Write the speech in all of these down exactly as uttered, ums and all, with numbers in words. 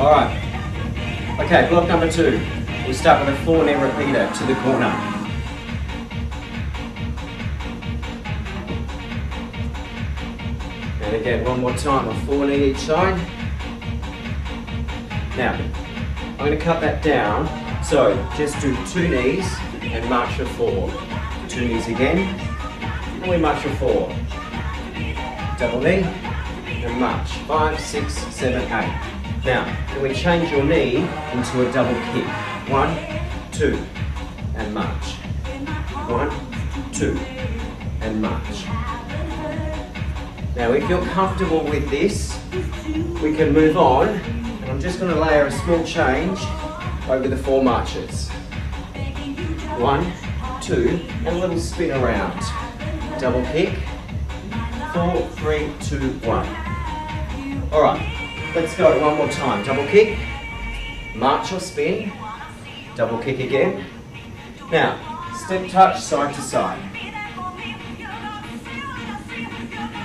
Alright. Okay, block number two. We start with a four knee repeater to the corner. And again, one more time, a four knee each side. Now, I'm going to cut that down. So, just do two knees and march for four. Two knees again, and we march for four. Double knee, and march. Five, six, seven, eight. Now, can we change your knee into a double kick? One, two, and march. One, two, and march. Now, if you're comfortable with this, we can move on. And I'm just going to layer a small change over the four marches. One, two, and a little spin around. Double kick. Four, three, two, one. All right, let's go one more time. Double kick, march or spin, double kick again. Now, step touch side to side.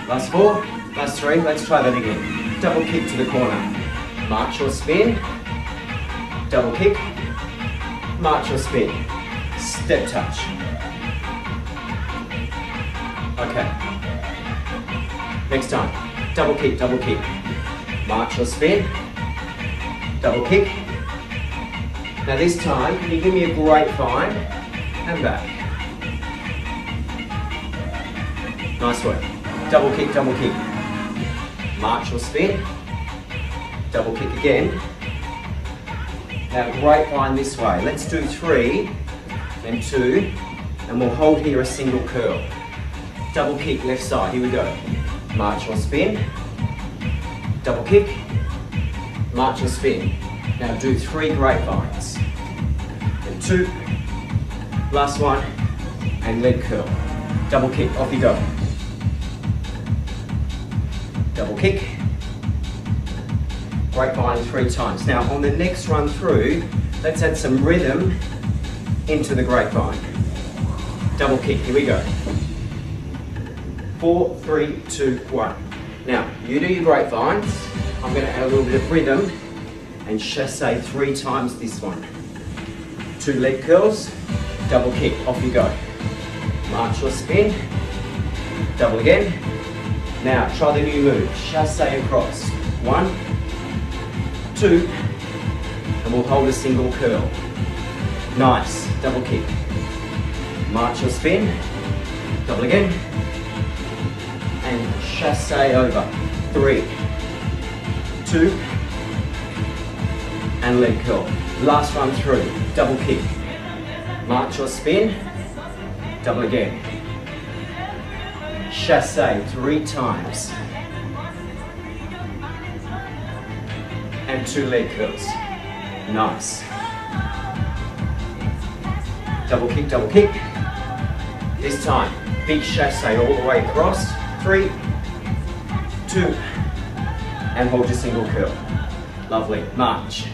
Last four, last three, let's try that again. Double kick to the corner. March or spin, double kick, march or spin, step touch. Okay. Next time, double kick, double kick, march or spin, double kick. Now this time, can you give me a grapevine and back? Nice work. Double kick, double kick, march or spin, double kick again. Now grapevine this way. Let's do three, then two, and we'll hold here a single curl. Double kick left side, here we go. March or spin, double kick, march or spin. Now do three grapevines. Then two, last one, and leg curl. Double kick, off you go. Double kick. Grapevine three times. Now on the next run through, let's add some rhythm into the grapevine. Double kick, here we go. Four, three, two, one. Now, you do your grapevines. I'm gonna add a little bit of rhythm and chassé three times this one. Two leg curls, double kick, off you go. March or spin, double again. Now, try the new move, chassé across. One, two, and we'll hold a single curl. Nice, double kick. March or spin, double again, and chassé over. Three, two, and leg curl. Last run through, double kick. March or spin, double again. Chassé three times. And two leg curls. Nice. Double kick, double kick. This time, big chassé all the way across. Three, two, and hold your single curl. Lovely. March.